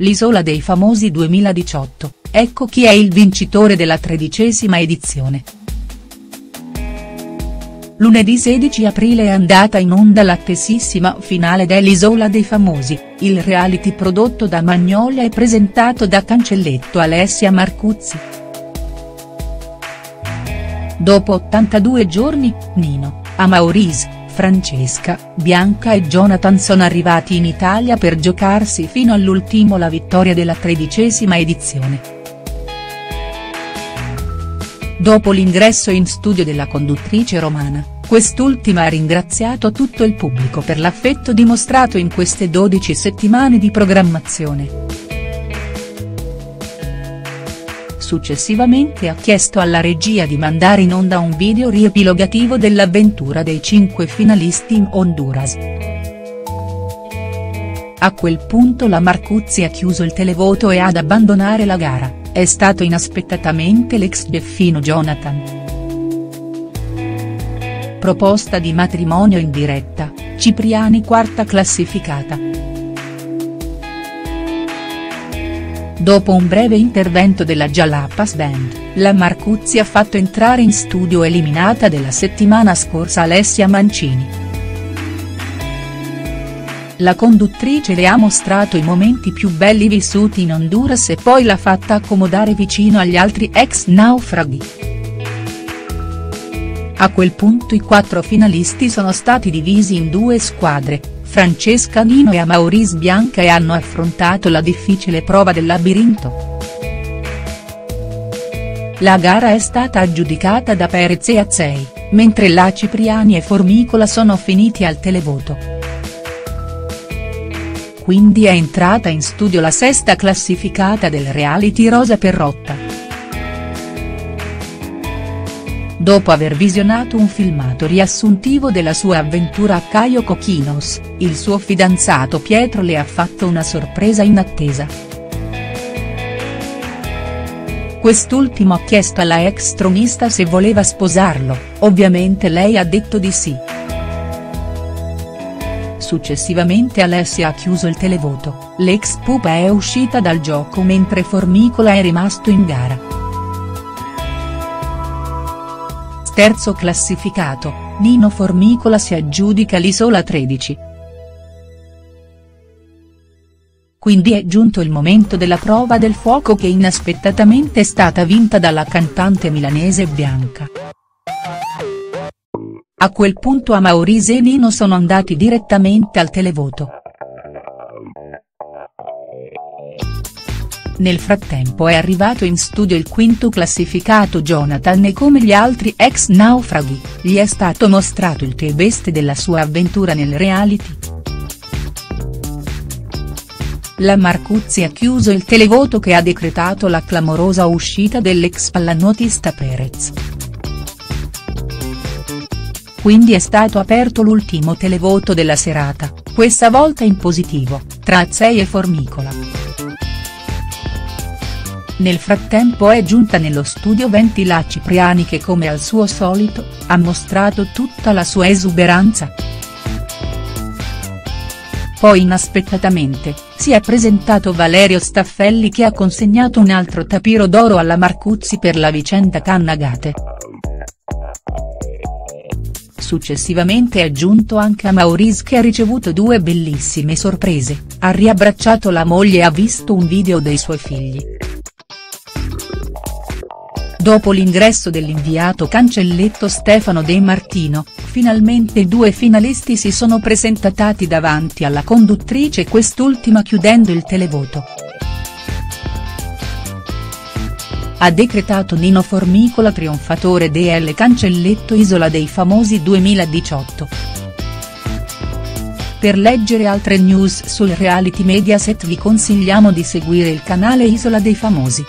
L'Isola dei Famosi 2018, ecco chi è il vincitore della 13ª edizione. Lunedì 16 aprile è andata in onda l'attesissima finale dell'Isola dei Famosi, il reality prodotto da Magnolia e presentato da Cancelletto Alessia Marcuzzi. Dopo 82 giorni, Nino, Amaurys, Francesca, Bianca e Jonathan sono arrivati in Italia per giocarsi fino all'ultimo la vittoria della 13ª edizione. Dopo l'ingresso in studio della conduttrice romana, quest'ultima ha ringraziato tutto il pubblico per l'affetto dimostrato in queste 12 settimane di programmazione. Successivamente ha chiesto alla regia di mandare in onda un video riepilogativo dell'avventura dei 5 finalisti in Honduras. A quel punto la Marcuzzi ha chiuso il televoto e ad abbandonare la gara è stato inaspettatamente l'ex Geffino Jonathan. Proposta di matrimonio in diretta, Cipriani quarta classificata. Dopo un breve intervento della Jalapas Band, la Marcuzzi ha fatto entrare in studio eliminata della settimana scorsa Alessia Mancini. La conduttrice le ha mostrato i momenti più belli vissuti in Honduras e poi l'ha fatta accomodare vicino agli altri ex naufraghi. A quel punto i 4 finalisti sono stati divisi in 2 squadre, Francesca, Nino e Amaurys Bianca, e hanno affrontato la difficile prova del labirinto. La gara è stata aggiudicata da Perez e Azei, mentre la Cipriani e Formicola sono finiti al televoto. Quindi è entrata in studio la 6ª classificata del reality, Rosa Perrotta. Dopo aver visionato un filmato riassuntivo della sua avventura a Cayo Cochinos, il suo fidanzato Pietro le ha fatto una sorpresa inattesa. Quest'ultimo ha chiesto alla ex tronista se voleva sposarlo, ovviamente lei ha detto di sì. Successivamente Alessia ha chiuso il televoto, l'ex pupa è uscita dal gioco mentre Formicola è rimasto in gara. Terzo classificato, Nino Formicola si aggiudica l'Isola 13. Quindi è giunto il momento della prova del fuoco, che inaspettatamente è stata vinta dalla cantante milanese Bianca. A quel punto Amaurys e Nino sono andati direttamente al televoto. Nel frattempo è arrivato in studio il 5° classificato Jonathan e come gli altri ex naufraghi, gli è stato mostrato il taste della sua avventura nel reality. La Marcuzzi ha chiuso il televoto che ha decretato la clamorosa uscita dell'ex pallanuotista Perez. Quindi è stato aperto l'ultimo televoto della serata, questa volta in positivo, tra Azei e Formicola. Nel frattempo è giunta nello studio Ventila Cipriani che, come al suo solito, ha mostrato tutta la sua esuberanza. Poi inaspettatamente, si è presentato Valerio Staffelli che ha consegnato un altro tapiro d'oro alla Marcuzzi per la vicenda Cannagate. Successivamente è giunto anche Amaurys che ha ricevuto 2 bellissime sorprese, ha riabbracciato la moglie e ha visto un video dei suoi figli. Dopo l'ingresso dell'inviato Cancelletto Stefano De Martino, finalmente i 2 finalisti si sono presentati davanti alla conduttrice, quest'ultima chiudendo il televoto. Ha decretato Nino Formicola trionfatore del Cancelletto Isola dei Famosi 2018. Per leggere altre news sul reality Mediaset vi consigliamo di seguire il canale Isola dei Famosi.